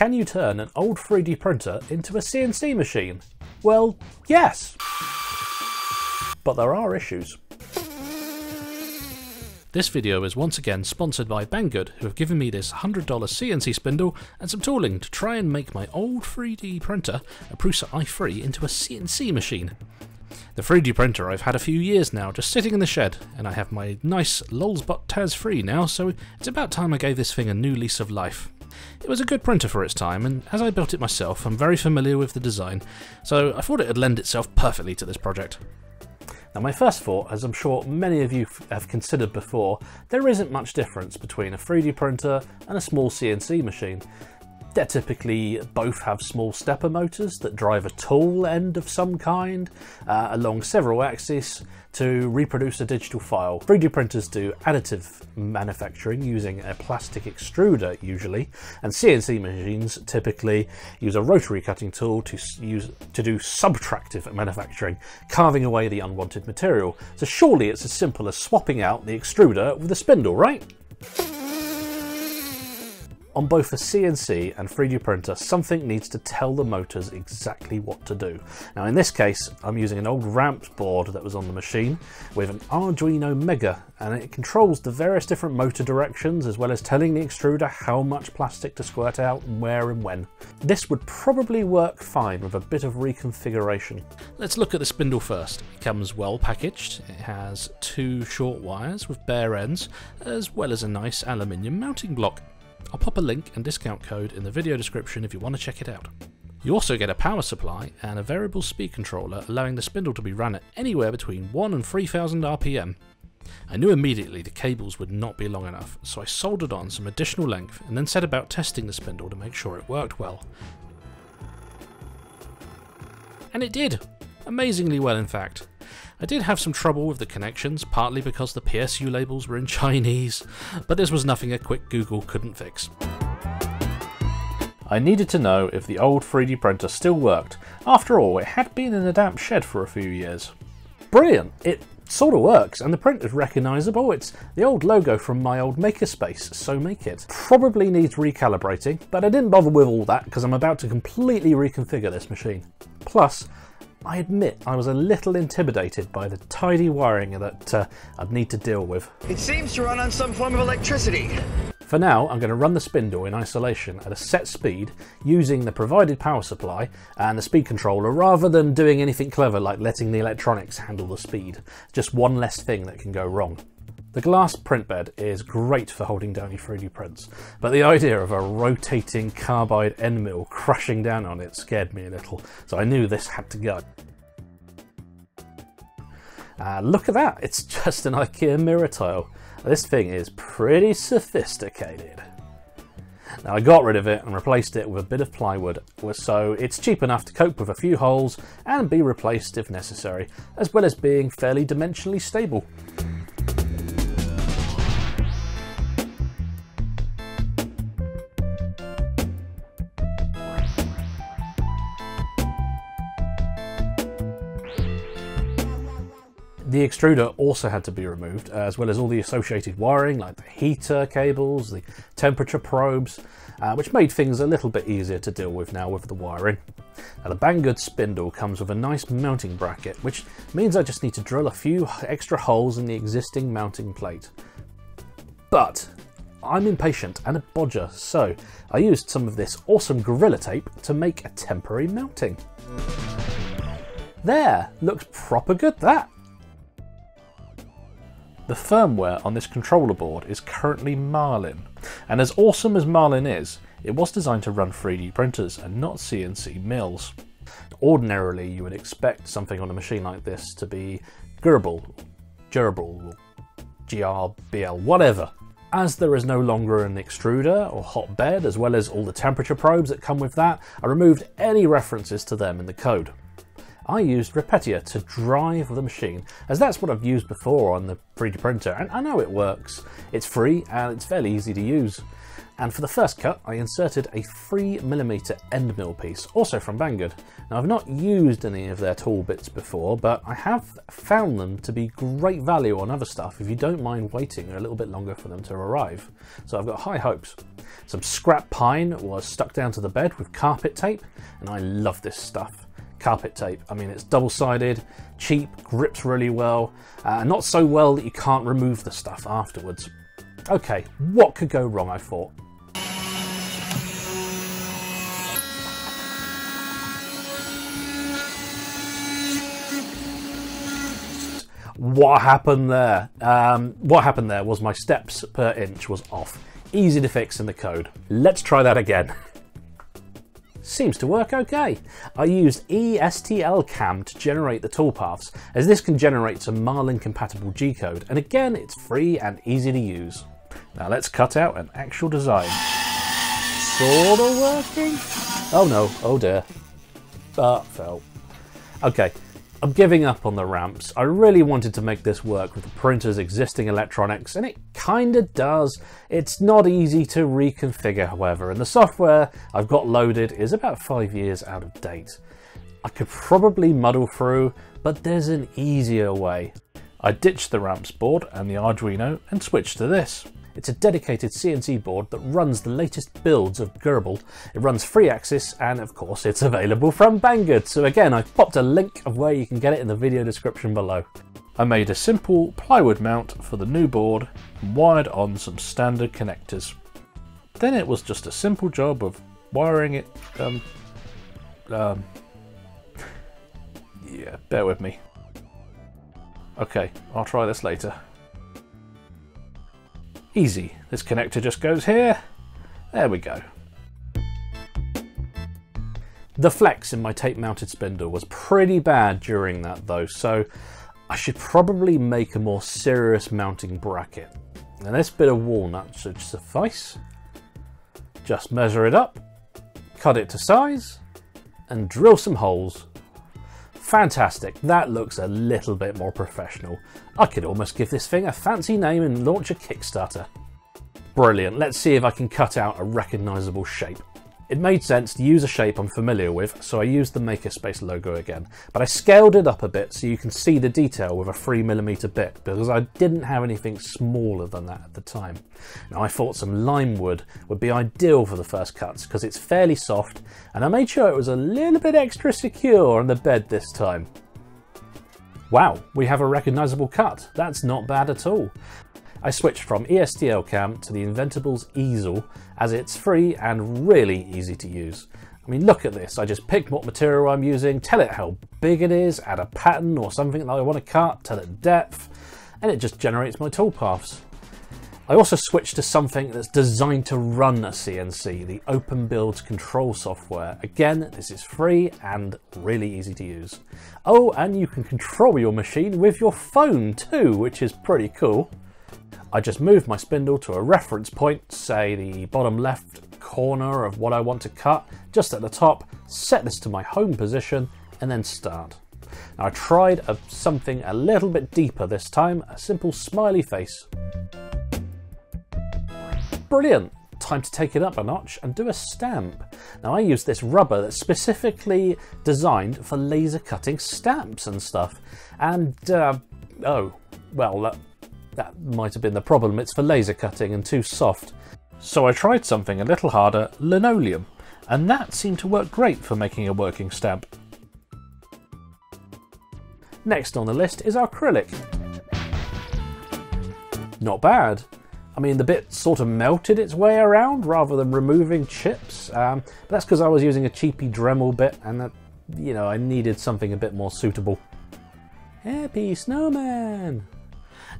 Can you turn an old 3D printer into a CNC machine? Well, yes! But there are issues. This video is once again sponsored by Banggood, who have given me this $100 CNC spindle and some tooling to try and make my old 3D printer, a Prusa i3, into a CNC machine. The 3D printer I've had a few years now, just sitting in the shed, and I have my nice Lulzbot Taz 3 now, so it's about time I gave this thing a new lease of life. It was a good printer for its time, and as I built it myself, I'm very familiar with the design, so I thought it would lend itself perfectly to this project. Now my first thought, as I'm sure many of you have considered before, there isn't much difference between a 3D printer and a small CNC machine. They typically both have small stepper motors that drive a tool end of some kind along several axes to reproduce a digital file. 3D printers do additive manufacturing using a plastic extruder usually, and CNC machines typically use a rotary cutting tool to do subtractive manufacturing, carving away the unwanted material. So surely it's as simple as swapping out the extruder with a spindle, right? On both a CNC and 3D printer, something needs to tell the motors exactly what to do. Now in this case, I'm using an old Ramps board that was on the machine with an Arduino Mega, and it controls the various different motor directions as well as telling the extruder how much plastic to squirt out and where and when. This would probably work fine with a bit of reconfiguration. Let's look at the spindle first. It comes well packaged. It has two short wires with bare ends as well as a nice aluminium mounting block. I'll pop a link and discount code in the video description if you want to check it out. You also get a power supply and a variable speed controller, allowing the spindle to be run at anywhere between 1 and 3000 RPM. I knew immediately the cables would not be long enough, so I soldered on some additional length and then set about testing the spindle to make sure it worked well. And it did! Amazingly well in fact. I did have some trouble with the connections, partly because the PSU labels were in Chinese, but this was nothing a quick Google couldn't fix. I needed to know if the old 3D printer still worked. After all, it had been in a damp shed for a few years. Brilliant! It sort of works, and the print is recognisable. It's the old logo from my old makerspace, So Make It. Probably needs recalibrating, but I didn't bother with all that because I'm about to completely reconfigure this machine. Plus, I admit I was a little intimidated by the tidy wiring that I'd need to deal with. It seems to run on some form of electricity. For now, I'm going to run the spindle in isolation at a set speed using the provided power supply and the speed controller, rather than doing anything clever like letting the electronics handle the speed. Just one less thing that can go wrong. The glass printbed is great for holding down your 3D prints, but the idea of a rotating carbide end mill crashing down on it scared me a little, so I knew this had to go. Look at that, it's just an IKEA mirror tile. This thing is pretty sophisticated. Now I got rid of it and replaced it with a bit of plywood, so it's cheap enough to cope with a few holes and be replaced if necessary, as well as being fairly dimensionally stable. The extruder also had to be removed, as well as all the associated wiring like the heater cables, the temperature probes, which made things a little bit easier to deal with now with the wiring. Now the Banggood spindle comes with a nice mounting bracket, which means I just need to drill a few extra holes in the existing mounting plate. But I'm impatient and a bodger, so I used some of this awesome Gorilla Tape to make a temporary mounting. There! Looks proper good, that! The firmware on this controller board is currently Marlin, and as awesome as Marlin is, it was designed to run 3D printers and not CNC mills. Ordinarily you would expect something on a machine like this to be durable, GRBL, whatever. As there is no longer an extruder or hot bed, as well as all the temperature probes that come with that, I removed any references to them in the code. I used Repetier to drive the machine, as that's what I've used before on the 3D printer, and I know it works. It's free and it's fairly easy to use. And for the first cut, I inserted a 3mm end mill piece, also from Banggood. Now, I've not used any of their tool bits before, but I have found them to be great value on other stuff if you don't mind waiting a little bit longer for them to arrive. So I've got high hopes. Some scrap pine was stuck down to the bed with carpet tape, and I love this stuff. Carpet tape, I mean, it's double-sided, cheap, grips really well, not so well that you can't remove the stuff afterwards. Okay, what could go wrong, I thought. What happened there? What happened there was my steps per inch was off. Easy to fix in the code. Let's try that again. Seems to work okay. I used ESTLCAM to generate the toolpaths, as this can generate some Marlin compatible G-code, and again, it's free and easy to use. Now let's cut out an actual design. Sort of working? Oh no, oh dear. That fell. Okay. I'm giving up on the ramps. I really wanted to make this work with the printer's existing electronics, and it kinda does. It's not easy to reconfigure, however, and the software I've got loaded is about 5 years out of date. I could probably muddle through, but there's an easier way. I ditched the ramps board and the Arduino and switched to this. It's a dedicated CNC board that runs the latest builds of GRBL. It runs 3-axis, and of course it's available from Banggood. So again, I've popped a link of where you can get it in the video description below. I made a simple plywood mount for the new board and wired on some standard connectors. Then it was just a simple job of wiring it, yeah, bear with me. Okay, I'll try this later. Easy. This connector just goes here. There we go. The flex in my tape-mounted spindle was pretty bad during that though, so I should probably make a more serious mounting bracket. And this bit of walnut should suffice. Just measure it up, cut it to size, and drill some holes. Fantastic, that looks a little bit more professional. I could almost give this thing a fancy name and launch a Kickstarter. Brilliant, let's see if I can cut out a recognisable shape. It made sense to use a shape I'm familiar with, so I used the Makerspace logo again, but I scaled it up a bit so you can see the detail with a 3mm bit, because I didn't have anything smaller than that at the time. Now I thought some lime wood would be ideal for the first cuts, because it's fairly soft, and I made sure it was a little bit extra secure on the bed this time. Wow, we have a recognisable cut. That's not bad at all. I switched from ESTLCAM to the Inventables Easel, as it's free and really easy to use. I mean, look at this. I just pick what material I'm using, tell it how big it is, add a pattern or something that I want to cut, tell it depth, and it just generates my toolpaths. I also switched to something that's designed to run a CNC, the OpenBuilds control software. Again, this is free and really easy to use. Oh, and you can control your machine with your phone too, which is pretty cool. I just moved my spindle to a reference point, say the bottom left corner of what I want to cut, just at the top, set this to my home position, and then start. Now I tried something a little bit deeper this time, a simple smiley face. Brilliant! Time to take it up a notch and do a stamp. Now I use this rubber that's specifically designed for laser cutting stamps and stuff, and oh, well, that might have been the problem. It's for laser cutting and too soft. So I tried something a little harder, linoleum, and that seemed to work great for making a working stamp. Next on the list is acrylic. Not bad. I mean, the bit sort of melted its way around rather than removing chips, but that's because I was using a cheapy Dremel bit and that, you know, I needed something a bit more suitable. Happy snowman!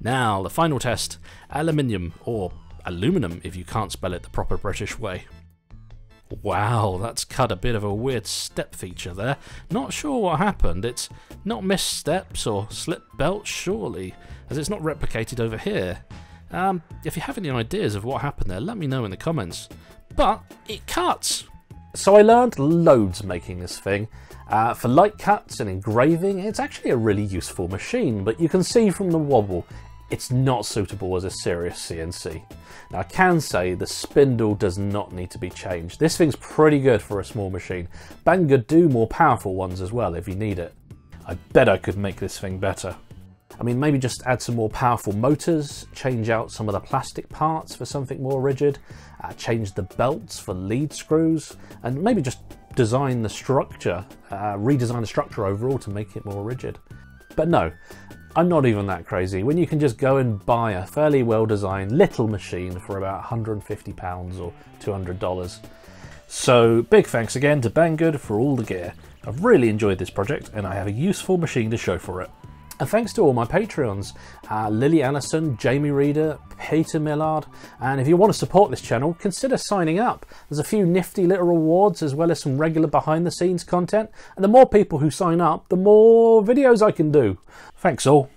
Now, the final test, aluminium, or aluminum if you can't spell it the proper British way. Wow, that's cut a bit of a weird step feature there. Not sure what happened. It's not missed steps or slip belts, surely, as it's not replicated over here. If you have any ideas of what happened there, let me know in the comments. But it cuts! So I learned loads making this thing. For light cuts and engraving, it's actually a really useful machine, but you can see from the wobble, It's not suitable as a serious CNC. Now I can say the spindle does not need to be changed. This thing's pretty good for a small machine. Banggood do more powerful ones as well if you need it. I bet I could make this thing better. I mean, maybe just add some more powerful motors, change out some of the plastic parts for something more rigid, change the belts for lead screws, and maybe just design the structure, redesign the structure overall to make it more rigid. But no, I'm not even that crazy when you can just go and buy a fairly well designed little machine for about £150 or $200. So big thanks again to Banggood for all the gear. I've really enjoyed this project and I have a useful machine to show for it. And thanks to all my Patreons, Lily Allison, Jamie Reader, Peter Millard, and if you want to support this channel, consider signing up. There's a few nifty little rewards as well as some regular behind the scenes content, and the more people who sign up, the more videos I can do. Thanks all.